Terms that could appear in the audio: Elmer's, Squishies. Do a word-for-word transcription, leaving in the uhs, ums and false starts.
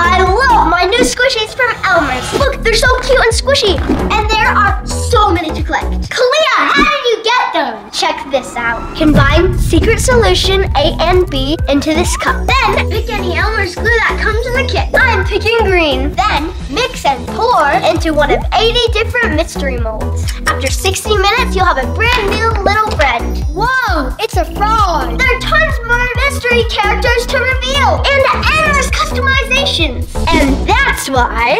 I love my new Squishies from Elmer's. Look, they're so cute and squishy. And there are so many to collect. Kalia, how did you get them? Check this out. Combine secret solution A and B into this cup. Then pick any Elmer's glue that comes in the kit. I'm picking green. Then mix and pour into one of eighty different mystery molds. After sixty minutes, you'll have a brand new little friend. Whoa, it's a frog. There are tons more mystery characters to reveal and endless customizations. And that's why